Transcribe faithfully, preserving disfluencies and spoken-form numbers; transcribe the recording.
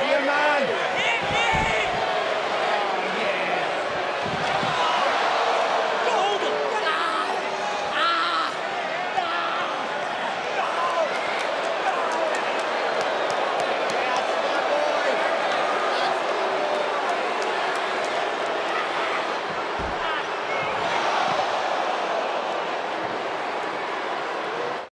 Yeah, man.